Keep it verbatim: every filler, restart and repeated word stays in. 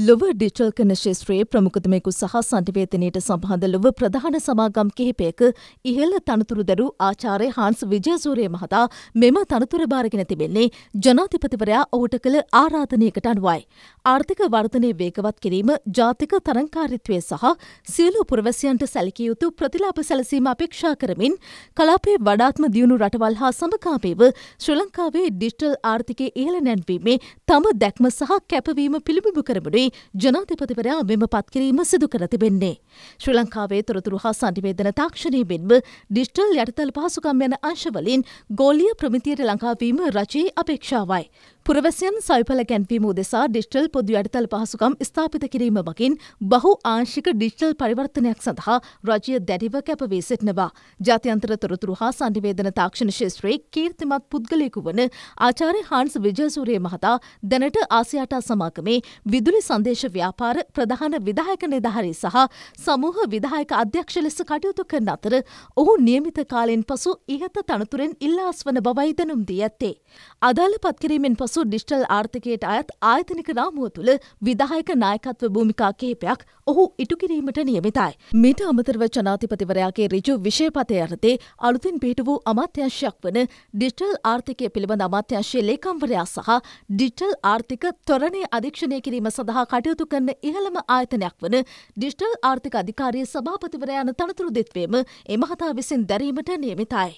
ලොව ඩිජිටල් කරන ශිස්ත්‍රයේ ප්‍රමුඛතමයෙකු සහ සන්නිවේදනයේට සම්බන්ධ ලොව ප්‍රධාන සමාගම් කිහිපයක ඉහළ තනතුරුදරු ආචාර්ය හාන්ස් විජේසූරිය මහතා මෙම තනතුර බාරගෙන තිබෙන්නේ ජනාධිපතිවරයා ඔහුට කළ ආරාධනයකට අනුවයි. ආර්ථික වර්ධනය වේගවත් කිරීම, ජාතික තරංකාරීත්වය සහ සියලු පුරවැසියන්ට සැලකිය යුතු ප්‍රතිලාභ සැලසීම අපේක්ෂා කරමින් කලාපයේ වඩාත්ම දියුණු රටවල් හා සමකාමීව ශ්‍රී ලංකාවේ ඩිජිටල් ආර්ථිකයේ ඉහළ නැංවීමේ තම දැක්ම සහ කැපවීම පිළිබිඹු කරමින් ජනාධිපතිවරයා මෙම පත්කිරීම සිදු කර තිබෙන්නේ. ශ්‍රී ලංකාවේ තොරතුරු හා සන්නිවේදන තාක්ෂණයේ මෙන්ම ඩිජිටල් යටිතල පහසුකම් යන අංශවලින් ගෝලීය ප්‍රමිතියට ළඟා වීම රජයේ අපේක්ෂාවයි. පුරවැසියන් සවිපල ගැන්වීම උදෙසා ඩිජිටල් පොදු යටිතල පහසුකම් ස්ථාපිත කිරීම මගින් බහු ආංශික ඩිජිටල් පරිවර්තනයක් සඳහා රජය දැඩිව කැපවී සිටිනවා. ජාත්‍යන්තර තොරතුරු හා සන්නිවේදන තාක්ෂණ ශිස්ත්‍රයේ කීර්තිමත් පුද්ගලයෙකු වන ආචාර්ය හාන්ස් විජේසූරිය මහතා දැනට ආසියාටා සමාගමේ විදුලි संदेश व्यापार प्रधान विधायक निर्धारी सह समूह विधायक अध्यक्ष लेस कटयुतु करन अतर ओहु नियमित कालेन पसु इहत तणतुरेन इल्लास्वन बवई दनुम दी ඇත්තේ. අදාළ පත්කිරීමෙන් පසු ඩිජිටල් ආර්ථිකයට අයත් ආයතනික රාමුව තුළ විධායක නායකත්ව භූමිකා කිහිපයක් ඔහු ඉටු කිරීමට නියමිතයි. මීට අමතරව ජනාධිපතිවරයාගේ ඍජු විෂයපතය යටතේ අලුතින් පිහිට වූ අමාත්‍යාංශයක් වන ඩිජිටල් ආර්ථිකය පිළිබඳ අමාත්‍යාංශයේ ලේකම්වරයා සහ ඩිජිටල් ආර්ථික ත්වරණය අධීක්ෂණය කිරීම සඳහා කටයුතු කරන ඉහළම ආයතනයක් වන ඩිජිටල් ආර්ථික අධිකාරියේ සභාපතිවරයා යන තනතුරු දෙත්වීම ඒ මහතා විසින් දැරීමට නියමිතයි.